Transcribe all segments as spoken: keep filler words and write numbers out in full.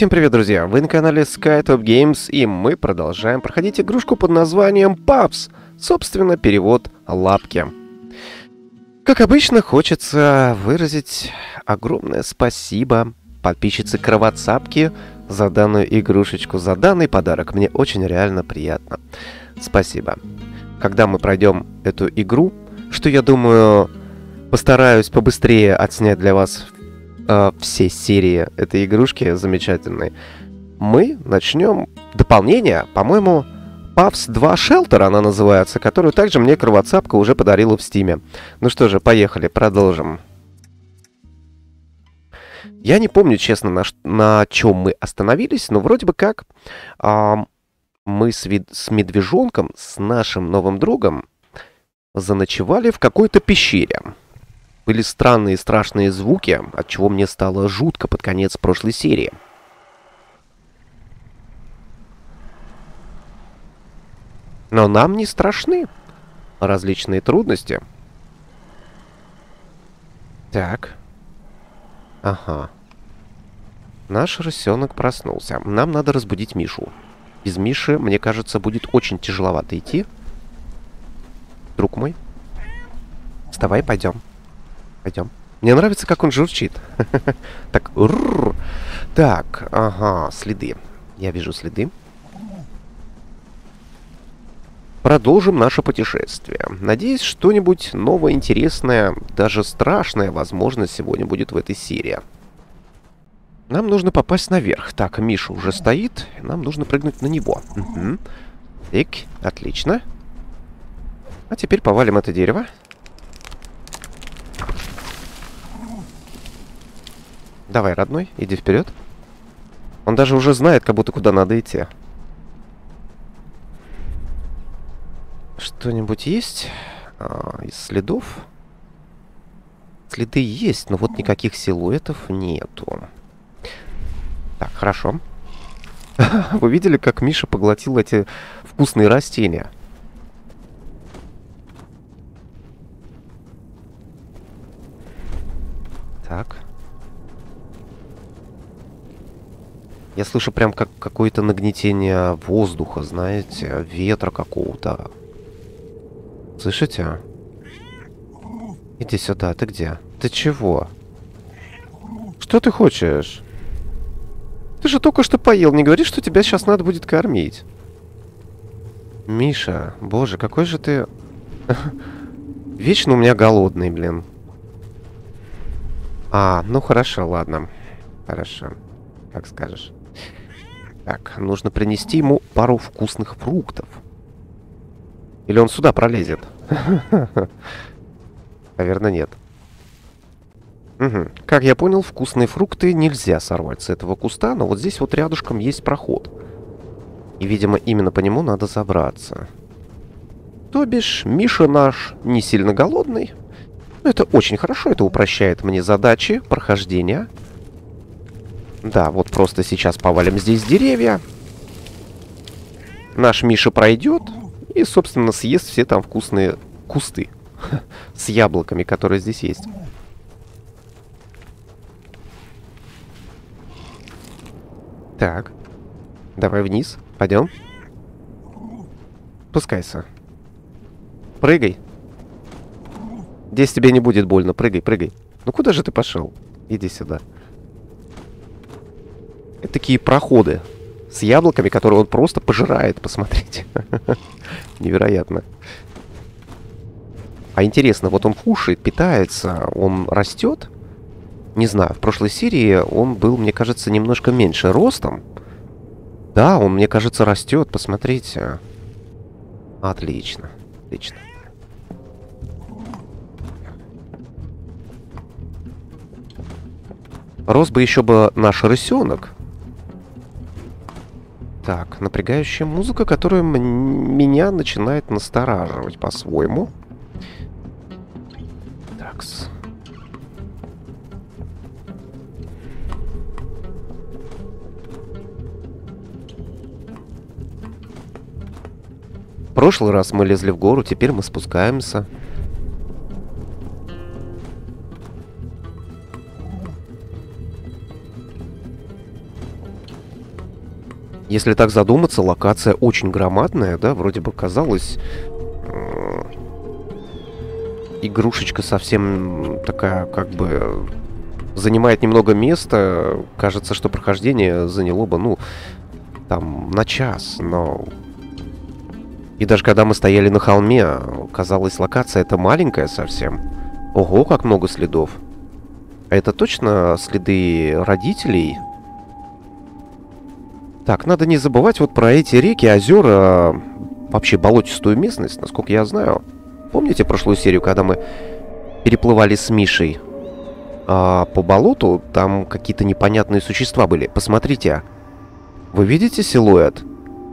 Всем привет, друзья! Вы на канале SkyTop Games, и мы продолжаем проходить игрушку под названием Paws, собственно, перевод «лапки». Как обычно, хочется выразить огромное спасибо подписчице Кровоцапки за данную игрушечку, за данный подарок. Мне очень реально приятно. Спасибо. Когда мы пройдем эту игру, что, я думаю, постараюсь побыстрее отснять для вас все серии этой игрушки замечательной, мы начнем дополнение, по-моему, Павс два Shelter она называется, которую также мне Кровоцапка уже подарила в Стиме. Ну что же, поехали, продолжим. Я не помню, честно, на, на чем мы остановились, но вроде бы как а, мы с, с медвежонком, с нашим новым другом, заночевали в какой-то пещере. Были странные и страшные звуки, от чего мне стало жутко под конец прошлой серии. Но нам не страшны различные трудности. Так. Ага. Наш рысенок проснулся. Нам надо разбудить Мишу. Без Миши, мне кажется, будет очень тяжеловато идти. Друг мой. Вставай, пойдем. Пойдем. Мне нравится, как он журчит. Так, так, ага, следы. Я вижу следы. Продолжим наше путешествие. Надеюсь, что-нибудь новое, интересное, даже страшное, возможно, сегодня будет в этой серии. Нам нужно попасть наверх. Так, Миша уже стоит. Нам нужно прыгнуть на него. Угу. Так, отлично. А теперь повалим это дерево. Давай, родной, иди вперед. Он даже уже знает, как будто куда надо идти. Что-нибудь есть? А, из следов? Следы есть, но вот никаких силуэтов нету. Так, хорошо. Вы видели, как Миша поглотил эти вкусные растения? Так. Я слышу прям как какое-то нагнетение воздуха, знаете, ветра какого-то. Слышите? Иди сюда, ты где? Ты чего? Что ты хочешь? Ты же только что поел, не говори, что тебя сейчас надо будет кормить. Миша, боже, какой же ты... Вечно у меня голодный, блин. А, ну хорошо, ладно. Хорошо, как скажешь. Так, нужно принести ему пару вкусных фруктов. Или он сюда пролезет? Наверное, нет. Угу. Как я понял, вкусные фрукты нельзя сорвать с этого куста, но вот здесь вот рядышком есть проход. И, видимо, именно по нему надо забраться. То бишь, Миша наш не сильно голодный. Но это очень хорошо, это упрощает мне задачи прохождения. Да, вот просто сейчас повалим здесь деревья. Наш Миша пройдет и, собственно, съест все там вкусные кусты с яблоками, которые здесь есть. Так, давай вниз, пойдем. Пускайся. Прыгай. Здесь тебе не будет больно, прыгай, прыгай. Ну куда же ты пошел? Иди сюда. Это такие проходы с яблоками, которые он просто пожирает, посмотрите. Невероятно. А интересно, вот он кушает, питается, он растет. Не знаю, в прошлой серии он был, мне кажется, немножко меньше ростом. Да, он, мне кажется, растет, посмотрите. Отлично, отлично. Рос бы еще бы наш рысенок. Так, напрягающая музыка, которая меня начинает настораживать по-своему. Такс. В прошлый раз мы лезли в гору, теперь мы спускаемся. Если так задуматься, локация очень громадная, да, вроде бы казалось... Э, игрушечка совсем такая, как бы, занимает немного места. Кажется, что прохождение заняло бы, ну, там, на час, но... И даже когда мы стояли на холме, казалось, локация эта маленькая совсем. Ого, как много следов. А это точно следы родителей? Так, надо не забывать вот про эти реки, озера, вообще болотистую местность, насколько я знаю. Помните прошлую серию, когда мы переплывали с Мишей а, по болоту? Там какие-то непонятные существа были. Посмотрите. Вы видите силуэт?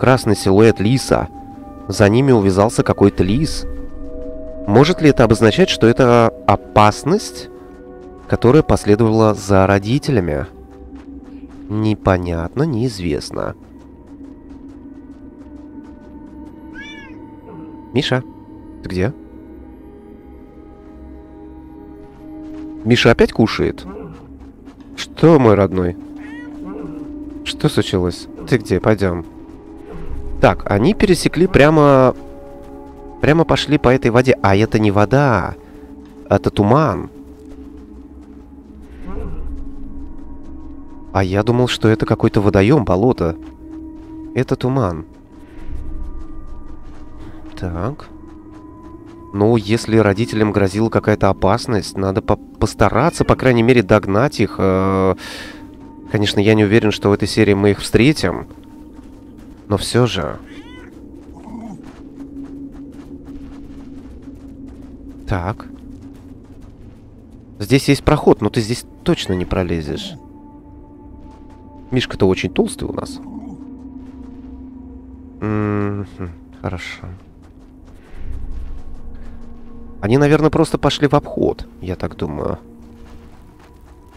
Красный силуэт лиса. За ними увязался какой-то лис. Может ли это обозначать, что это опасность, которая последовала за родителями? Непонятно, неизвестно. Миша, ты где? Миша опять кушает? Что, мой родной? Что случилось? Ты где? Пойдем. Так, они пересекли прямо... Прямо пошли по этой воде. А это не вода. Это туман. А я думал, что это какой-то водоем, болото. Это туман. Так. Ну, если родителям грозила какая-то опасность, надо по постараться, по крайней мере, догнать их. Э-э Конечно, я не уверен, что в этой серии мы их встретим. Но все же... Так. Здесь есть проход, но ты здесь точно не пролезешь. Мишка-то очень толстый у нас. М-м-м, хорошо. Они, наверное, просто пошли в обход, я так думаю.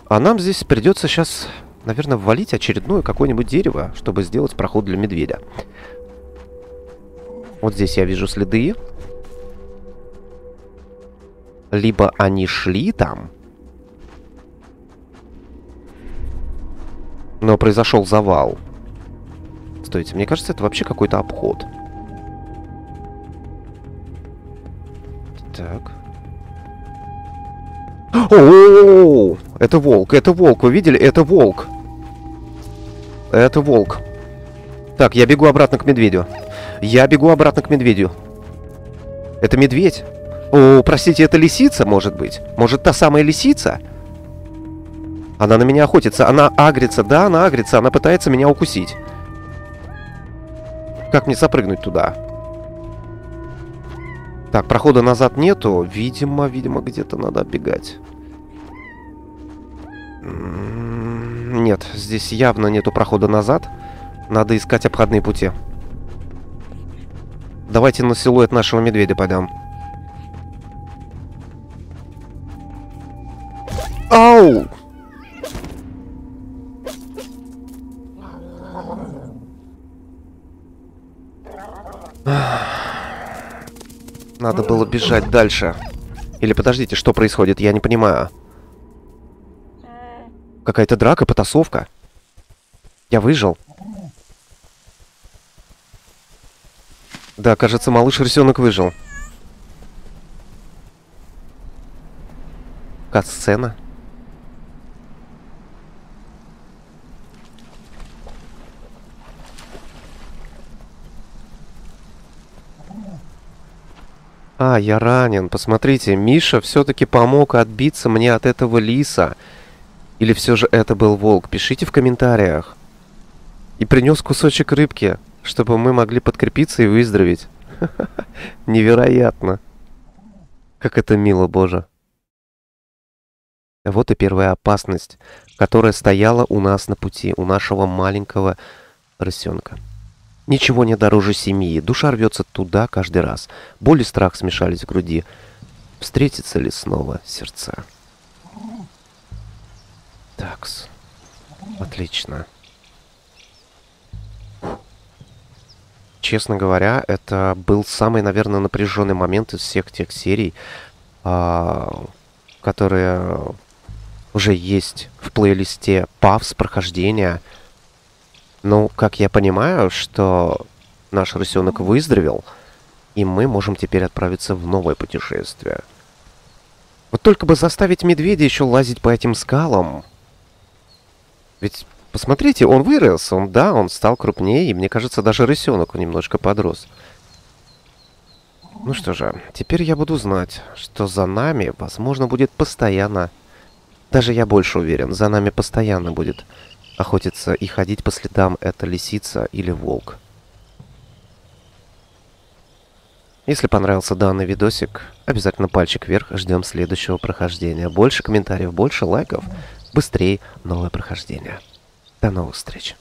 А нам здесь придется сейчас, наверное, ввалить очередное какое-нибудь дерево, чтобы сделать проход для медведя. Вот здесь я вижу следы. Либо они шли там, но произошел завал. Стойте, мне кажется, это вообще какой-то обход. Так. О-о-о-о! Это волк, это волк, вы видели? Это волк. Это волк. Так, я бегу обратно к медведю. Я бегу обратно к медведю. Это медведь? О, простите, это лисица, может быть? Может, та самая лисица? Она на меня охотится. Она агрится. Да, она агрится. Она пытается меня укусить. Как мне запрыгнуть туда? Так, прохода назад нету. Видимо, видимо, где-то надо бегать. Нет, здесь явно нету прохода назад. Надо искать обходные пути. Давайте на силуэт нашего медведя пойдем. Ау! Надо было бежать дальше. Или подождите, что происходит? Я не понимаю. Какая-то драка, потасовка. Я выжил. Да, кажется, малыш-рысенок выжил. Кат-сцена. А, я ранен. Посмотрите, Миша все-таки помог отбиться мне от этого лиса. Или все же это был волк? Пишите в комментариях. И принес кусочек рыбки, чтобы мы могли подкрепиться и выздороветь. Невероятно. Как это мило, боже. Вот и первая опасность, которая стояла у нас на пути, у нашего маленького рысенка. Ничего не дороже семьи. Душа рвется туда каждый раз. Боль и страх смешались в груди. Встретятся ли снова сердца? Такс. Отлично. Честно говоря, это был самый, наверное, напряженный момент из всех тех серий, которые уже есть в плейлисте Павс прохождения. Ну, как я понимаю, что наш рысенок выздоровел, и мы можем теперь отправиться в новое путешествие. Вот только бы заставить медведя еще лазить по этим скалам. Ведь, посмотрите, он вырос, он, да, он стал крупнее, и мне кажется, даже рысенок немножко подрос. Ну что же, теперь я буду знать, что за нами, возможно, будет постоянно, даже я больше уверен, за нами постоянно будет охотиться и ходить по следам эта лисица или волк. Если понравился данный видосик, обязательно пальчик вверх, ждем следующего прохождения. Больше комментариев, больше лайков, быстрее новое прохождение. До новых встреч!